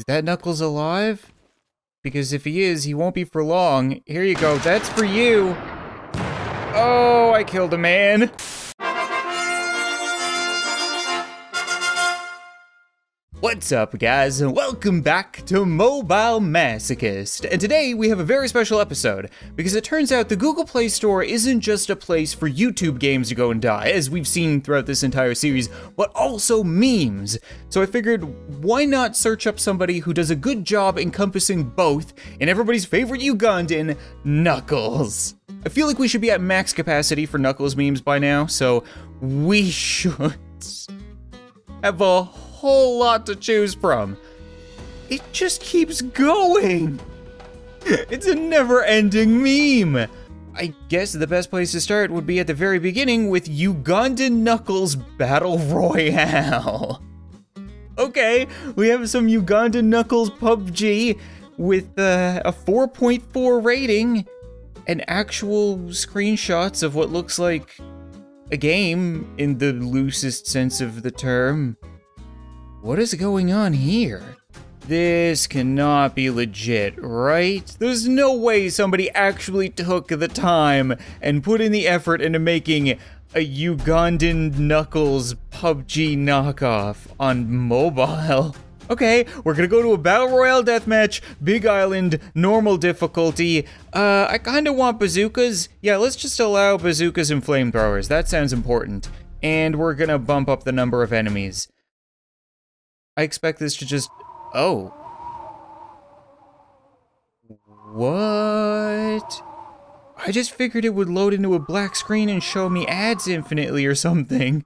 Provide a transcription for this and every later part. Is that Knuckles alive? Because if he is, he won't be for long. Here you go. That's for you. Oh, I killed a man. What's up, guys, and welcome back to Mobile Masochist. And today we have a very special episode, because it turns out the Google Play Store isn't just a place for YouTube games to go and die, as we've seen throughout this entire series, but also memes. So I figured, why not search up somebody who does a good job encompassing both, and everybody's favorite Ugandan, Knuckles. I feel like we should be at max capacity for Knuckles memes by now, so we should have a whole lot to choose from. It just keeps going. It's a never-ending meme. I guess the best place to start would be at the very beginning with Ugandan Knuckles Battle Royale. Okay, we have some Ugandan Knuckles PUBG with a 4.4 rating and actual screenshots of what looks like a game in the loosest sense of the term. What is going on here? This cannot be legit, right? There's no way somebody actually took the time and put in the effort into making a Ugandan Knuckles PUBG knockoff on mobile. Okay, we're gonna go to a Battle Royale deathmatch, Big Island, normal difficulty. I kinda want bazookas. Yeah, let's just allow bazookas and flamethrowers. That sounds important. And we're gonna bump up the number of enemies. I expect this to just... oh. What? I just figured it would load into a black screen and show me ads infinitely or something.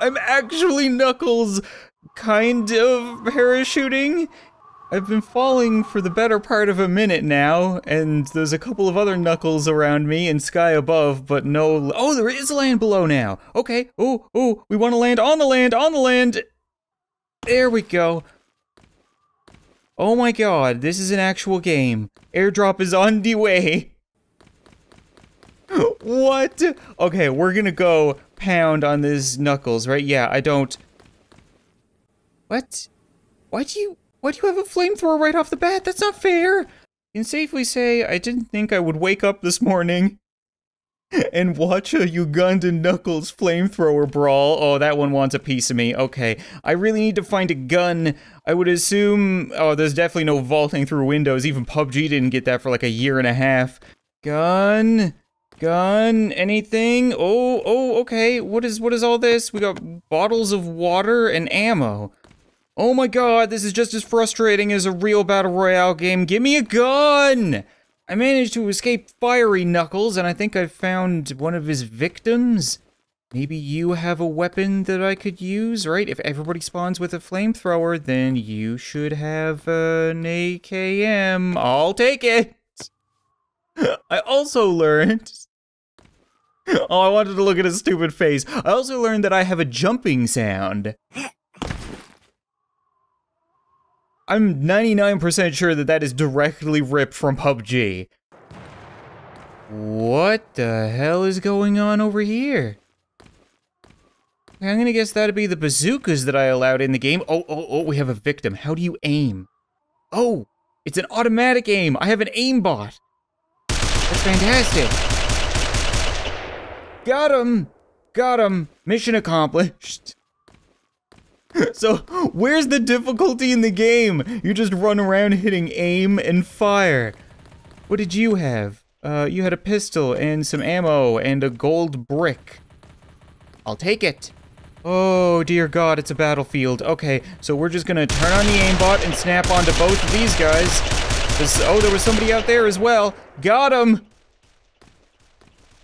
I'm actually Knuckles, kind of parachuting. I've been falling for the better part of a minute now, and there's a couple of other Knuckles around me and sky above, but no... oh, there is land below now. Okay. Oh, oh, we want to land on the land, on the land. There we go. Oh my god, this is an actual game. Airdrop is on the way. What? Okay, we're gonna go pound on this Knuckles, right? Yeah, I don't... what? Why do you have a flamethrower right off the bat? That's not fair. I can safely say I didn't think I would wake up this morning and watch a Ugandan Knuckles flamethrower brawl. Oh, that one wants a piece of me. Okay. I really need to find a gun. I would assume... oh, there's definitely no vaulting through windows. Even PUBG didn't get that for like a year and a half. Gun? Gun? Anything? Oh, oh, okay. What is all this? We got bottles of water and ammo. Oh my god, this is just as frustrating as a real Battle Royale game. Give me a gun! I managed to escape Fiery Knuckles, and I think I've found one of his victims. Maybe you have a weapon that I could use, right? If everybody spawns with a flamethrower, then you should have an AKM. I'll take it! I also learned... oh, I wanted to look at his stupid face. I also learned that I have a jumping sound. I'm 99% sure that that is directly ripped from PUBG. What the hell is going on over here? I'm gonna guess that'd be the bazookas that I allowed in the game. Oh, oh, oh, we have a victim. How do you aim? Oh, it's an automatic aim. I have an aimbot. That's fantastic. Got him. Got him. Mission accomplished. So, where's the difficulty in the game? You just run around hitting aim and fire. What did you have? You had a pistol and some ammo and a gold brick. I'll take it. Oh, dear god, it's a battlefield. Okay, so we're just gonna turn on the aimbot and snap onto both of these guys. Oh, there was somebody out there as well. Got him!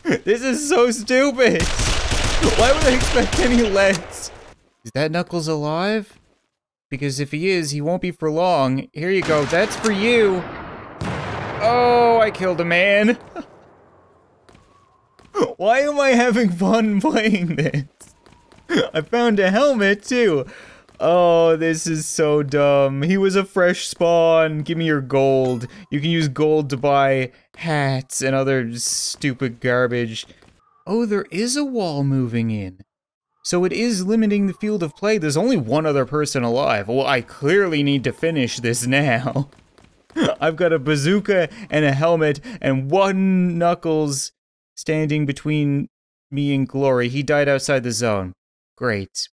This is so stupid! Why would I expect any less? Is that Knuckles alive? Because if he is, he won't be for long. Here you go, that's for you! Oh, I killed a man! Why am I having fun playing this? I found a helmet, too! Oh, this is so dumb. He was a fresh spawn. Give me your gold. You can use gold to buy hats and other stupid garbage. Oh, there is a wall moving in. So it is limiting the field of play. There's only one other person alive. Well, I clearly need to finish this now. I've got a bazooka and a helmet and one Knuckles standing between me and glory. He died outside the zone. Great.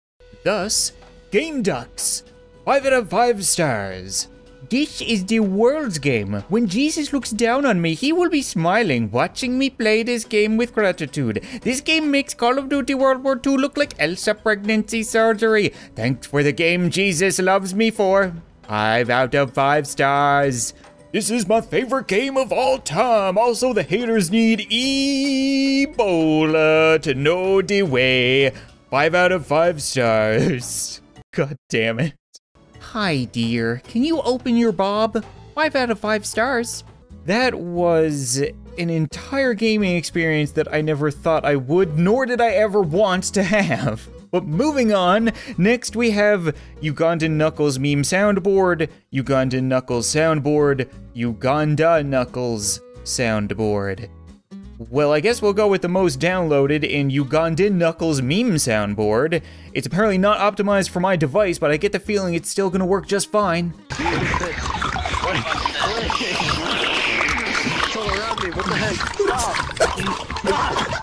Thus, Game Ducks, 5 out of 5 stars. This is the world's game. When Jesus looks down on me, he will be smiling, watching me play this game with gratitude. This game makes Call of Duty World War II look like Elsa pregnancy surgery. Thanks for the game Jesus loves me for. 5 out of 5 stars. This is my favorite game of all time. Also, the haters need Ebola to know the way. 5 out of 5 stars. God damn it. Hi, dear. Can you open your bob? 5 out of 5 stars. That was an entire gaming experience that I never thought I would, nor did I ever want to have. But moving on, next we have Ugandan Knuckles meme soundboard, Ugandan Knuckles soundboard, Uganda Knuckles soundboard. Well, I guess we'll go with the most downloaded in Ugandan Knuckles meme soundboard. It's apparently not optimized for my device, but I get the feeling it's still gonna work just fine.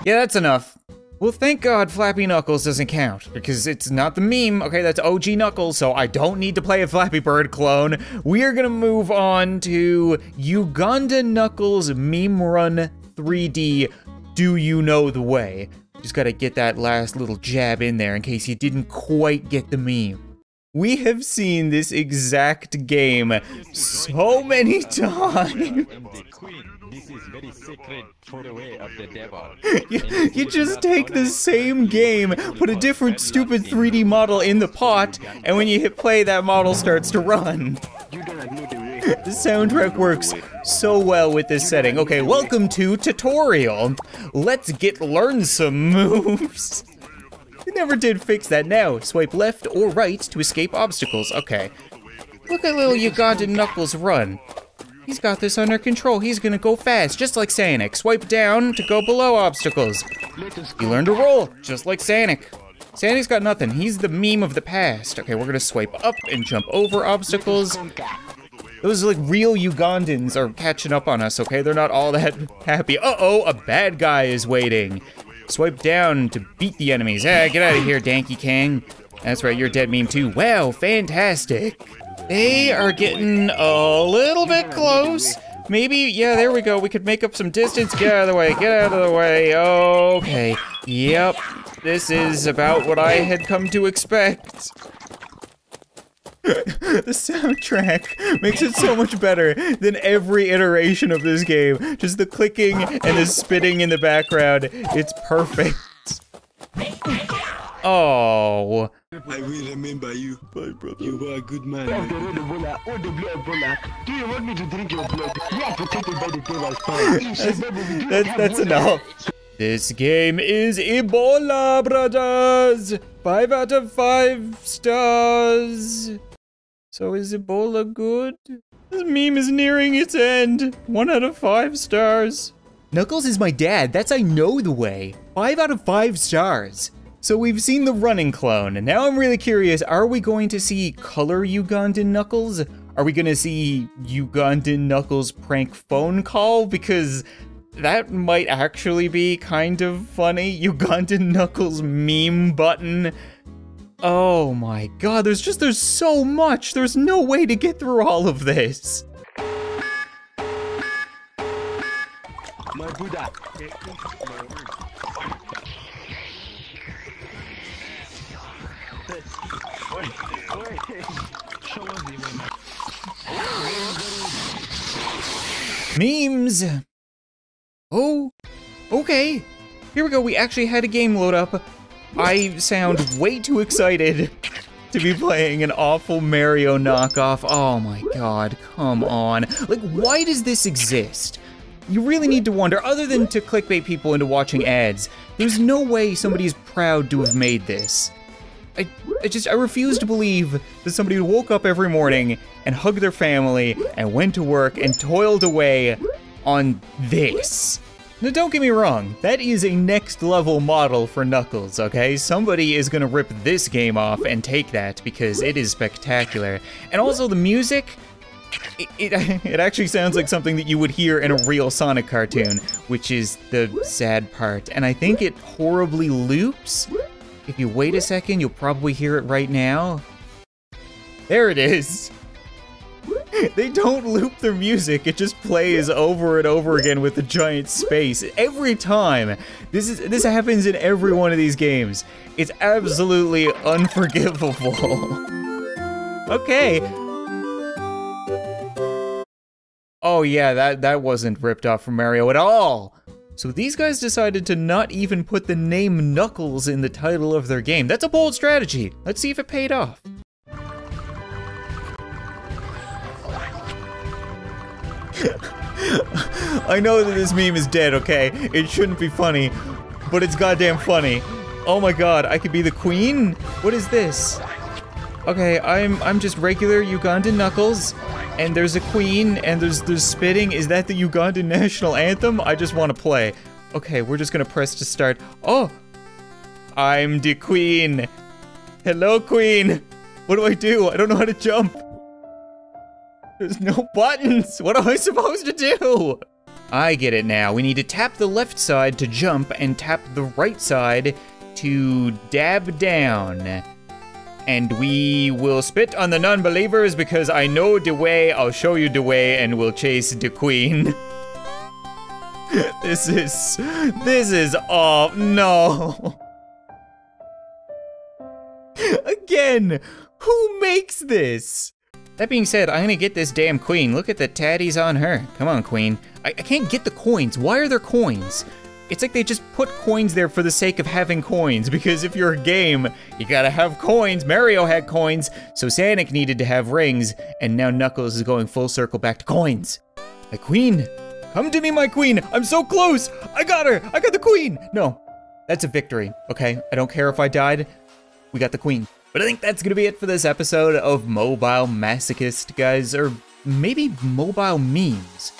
Yeah, that's enough. Well, thank God Flappy Knuckles doesn't count, because it's not the meme. Okay, that's OG Knuckles, so I don't need to play a Flappy Bird clone. We are gonna move on to Uganda Knuckles Meme Run 3D, Do You Know the Way? Just gotta get that last little jab in there in case you didn't quite get the meme. We have seen this exact game so many times. This is very sacred for the way of the devil. You just take the same game, put a different stupid 3D model in the pot, and when you hit play, that model starts to run. The soundtrack works so well with this setting. Okay, welcome to tutorial. Let's learn some moves. They never did fix that. Now, swipe left or right to escape obstacles. Okay. Look at little Ugandan Knuckles run. He's got this under control. He's gonna go fast, just like Sanic. Swipe down to go below obstacles. He learned to roll, just like Sanic. Sanic's got nothing. He's the meme of the past. Okay, we're gonna swipe up and jump over obstacles. Those, like, real Ugandans are catching up on us, okay? They're not all that happy. Uh-oh, a bad guy is waiting. Swipe down to beat the enemies. Ah, get out of here, Donkey Kong. That's right, you're dead meme too. Wow, fantastic. They are getting a little bit close. Maybe, yeah, there we go. We could make up some distance. Get out of the way, get out of the way. Okay, yep. This is about what I had come to expect. The soundtrack makes it so much better than every iteration of this game. Just the clicking and the spitting in the background. It's perfect. Oh. I will remember you, my brother. You were a good man. Do you want me to drink your blood? That's enough. This game is Ebola, brothers. 5 out of 5 stars. So is Ebola good? This meme is nearing its end. 1 out of 5 stars. Knuckles is my dad. That's I Know the Way. 5 out of 5 stars. So we've seen the running clone, and now I'm really curious, are we going to see color Ugandan Knuckles? Are we gonna see Ugandan Knuckles prank phone call? Because that might actually be kind of funny. Ugandan Knuckles meme button. Oh my God, there's so much. There's no way to get through all of this. My Buddha. Memes. Oh, okay. Here we go. We actually had a game load up. I sound way too excited to be playing an awful Mario knockoff. Oh my God, come on. Like, why does this exist? You really need to wonder, other than to clickbait people into watching ads. There's no way somebody's proud to have made this. I refuse to believe that somebody woke up every morning and hugged their family and went to work and toiled away on this. Now don't get me wrong, that is a next level model for Knuckles, okay? Somebody is gonna rip this game off and take that because it is spectacular. And also the music, it actually sounds like something that you would hear in a real Sonic cartoon, which is the sad part. And I think it horribly loops. If you wait a second, you'll probably hear it right now. There it is. They don't loop their music, it just plays over and over again with the giant space. Every time! This happens in every one of these games. It's absolutely unforgivable. Okay. Oh yeah, that wasn't ripped off from Mario at all. So these guys decided to not even put the name Knuckles in the title of their game. That's a bold strategy. Let's see if it paid off. I know that this meme is dead, okay? It shouldn't be funny, but it's goddamn funny. Oh my god, I could be the queen? What is this? Okay, I'm just regular Ugandan Knuckles, and there's a queen, and there's spitting. Is that the Ugandan national anthem? I just want to play. Okay, we're just gonna press to start. Oh! I'm the queen! Hello, queen! What do? I don't know how to jump! There's no buttons! What am I supposed to do? I get it now. We need to tap the left side to jump and tap the right side to dab down. And we will spit on the non-believers because I know the way, I'll show you the way, and we'll chase the queen. This is oh no. Again, who makes this? That being said, I'm gonna get this damn queen. Look at the tatties on her. Come on, queen. I can't get the coins. Why are there coins? It's like they just put coins there for the sake of having coins, because if you're a game, you gotta have coins. Mario had coins, so Sanic needed to have rings, and now Knuckles is going full circle back to coins. My queen. Come to me, my queen. I'm so close. I got her. I got the queen. No, that's a victory, okay? I don't care if I died. We got the queen. But I think that's gonna be it for this episode of Mobile Masochist, guys, or maybe Mobile Memes.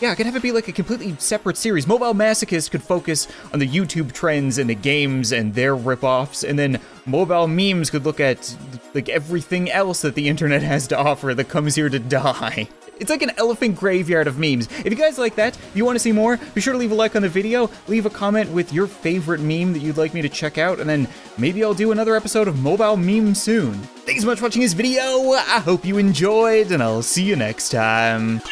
Yeah, I could have it be like a completely separate series. Mobile Masochist could focus on the YouTube trends and the games and their ripoffs, and then Mobile Memes could look at, like, everything else that the internet has to offer that comes here to die. It's like an elephant graveyard of memes. If you guys like that, if you want to see more, be sure to leave a like on the video, leave a comment with your favorite meme that you'd like me to check out, and then maybe I'll do another episode of Mobile Meme soon. Thanks so much for watching this video, I hope you enjoyed, and I'll see you next time.